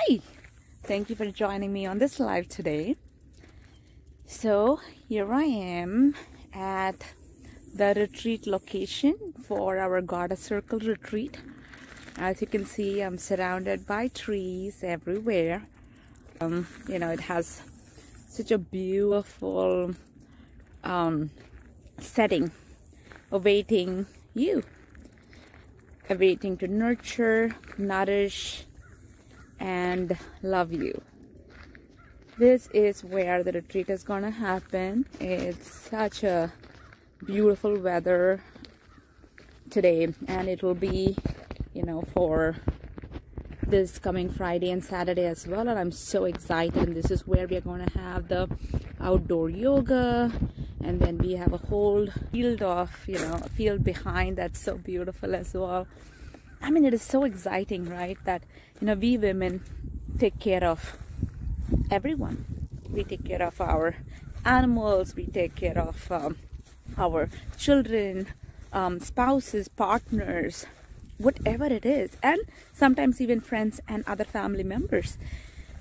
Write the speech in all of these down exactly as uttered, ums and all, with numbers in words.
Hi, thank you for joining me on this live today. So here I am at the retreat location for our Goddess Circle Retreat. As you can see, I'm surrounded by trees everywhere. Um, you know, it has such a beautiful um, setting awaiting you, awaiting to nurture, nourish, and love you. This is where the retreat is gonna happen. It's such a beautiful weather today, and it will be, you know, for this coming Friday and Saturday as well. And I'm so excited, and this is where we are going to have the outdoor yoga, and then we have a whole field of, you know, a field behind that's so beautiful as well. I mean, it is so exciting, right, that, you know, we women take care of everyone. We take care of our animals, we take care of um, our children, um, spouses, partners, whatever it is, and sometimes even friends and other family members.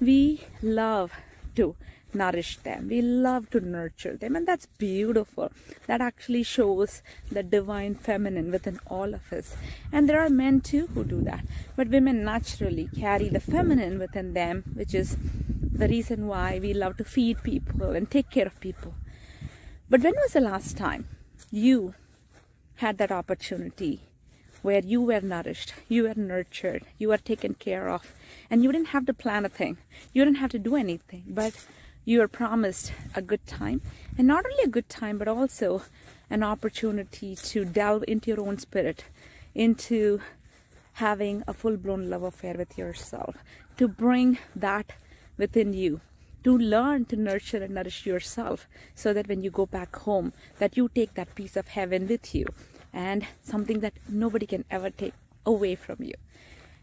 We love to nourish them, we love to nurture them, and that's beautiful. That actually shows the divine feminine within all of us. And there are men too who do that, but women naturally carry the feminine within them, which is the reason why we love to feed people and take care of people. But when was the last time you had that opportunity where you were nourished, you were nurtured, you were taken care of, and you didn't have to plan a thing, you didn't have to do anything, but you were promised a good time, and not only a good time, but also an opportunity to delve into your own spirit, into having a full-blown love affair with yourself, to bring that within you, to learn to nurture and nourish yourself, so that when you go back home, that you take that piece of heaven with you, and something that nobody can ever take away from you.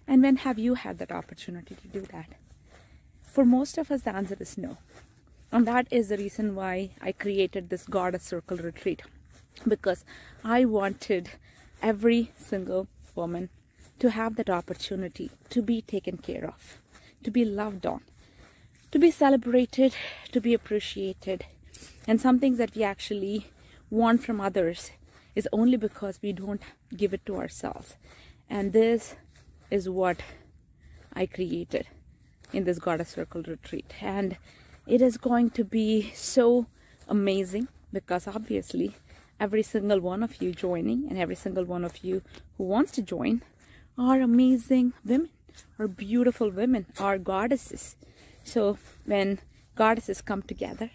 And when have you had that opportunity to do that? For most of us, the answer is no. And that is the reason why I created this Goddess Circle Retreat, because I wanted every single woman to have that opportunity to be taken care of, to be loved on, to be celebrated, to be appreciated. And some things that we actually want from others is only because we don't give it to ourselves. And this is what I created in this Goddess Circle Retreat. And it is going to be so amazing, because obviously every single one of you joining, and every single one of you who wants to join, are amazing women, are beautiful women, are goddesses. So when goddesses come together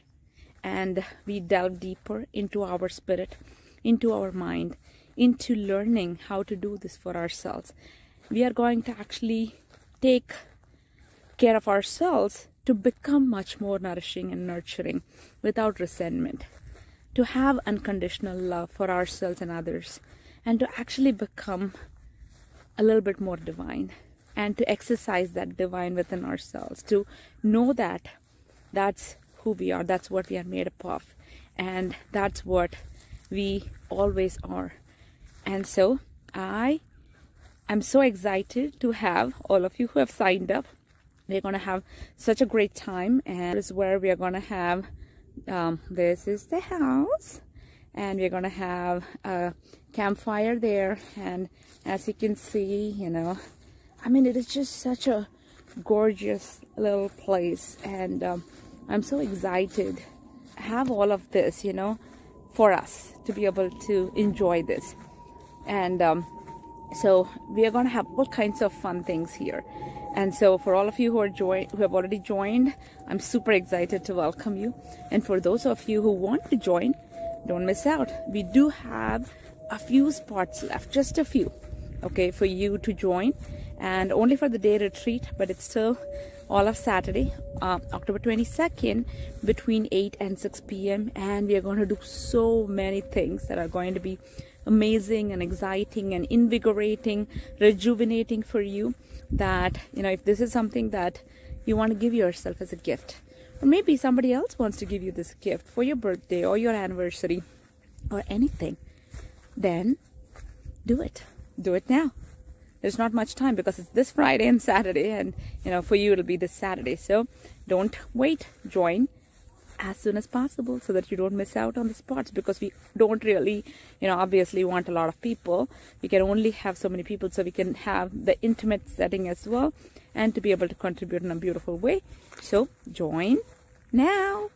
and we delve deeper into our spirit, into our mind, into learning how to do this for ourselves, we are going to actually take care of ourselves to become much more nourishing and nurturing without resentment, to have unconditional love for ourselves and others, and to actually become a little bit more divine, and to exercise that divine within ourselves, to know that that's who we are, that's what we are made up of, and that's what we always are. And so I am so excited to have all of you who have signed up. We're going to have such a great time, and this is where we are going to have um, this is the house, and we're going to have a campfire there. And as you can see, you know, I mean, it is just such a gorgeous little place, and um, I'm so excited to have all of this, you know, for us to be able to enjoy this. And um, so we are going to have all kinds of fun things here. And so for all of you who are join who have already joined, I'm super excited to welcome you. And for those of you who want to join, don't miss out. We do have a few spots left, just a few, okay, for you to join, and only for the day retreat, but it's still all of Saturday, uh, October twenty-second, between eight and six p m And we are going to do so many things that are going to be amazing and exciting and invigorating, rejuvenating for you, that, you know, if this is something that you want to give yourself as a gift, or maybe somebody else wants to give you this gift for your birthday or your anniversary or anything, then do it. Do it now. there's not much time because it's this Friday and Saturday, and you know, for you it'll be this Saturday. So don't wait, join as soon as possible so that you don't miss out on the spots, because we don't really, you know, obviously want a lot of people. We can only have so many people, so we can have the intimate setting as well and to be able to contribute in a beautiful way. So join now.